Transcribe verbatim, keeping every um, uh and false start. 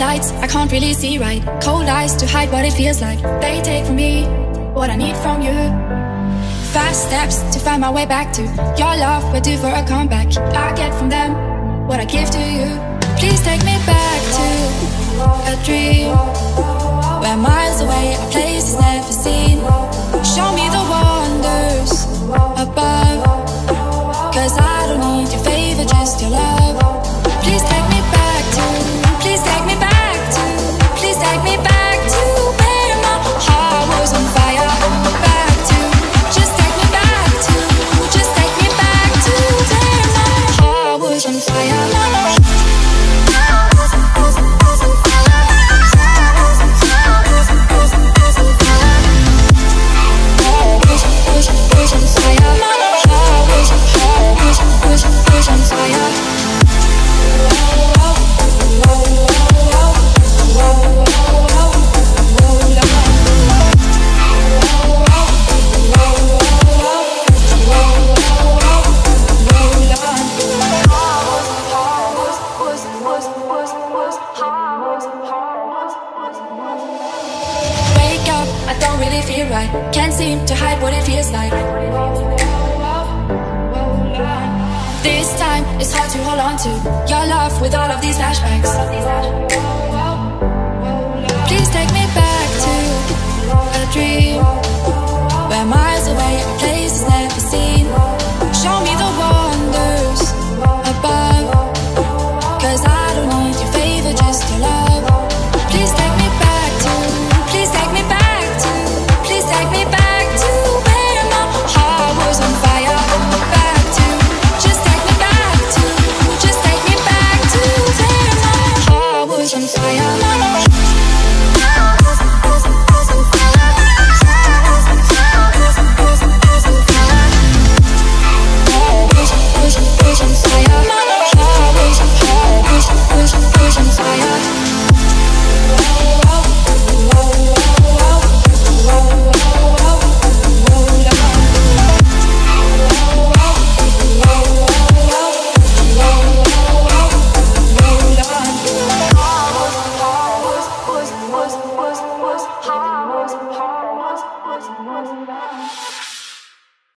Lights, I can't really see right. Cold eyes to hide what it feels like. They take from me what I need from you. Fast steps to find my way back to your love. We're due for a comeback. I get from them what I give to you. Please take me back to a dream where miles away, a place is never seen. Show me the wonders above, cause I don't need your favor, just your love. Please take me back to Please take me back to, please take me back to where my heart was on fire. Back to, just take me back to, just take me back to where my heart was on fire. Can't seem to hide what it feels like. This time it's hard to hold on to your love with all of these flashbacks.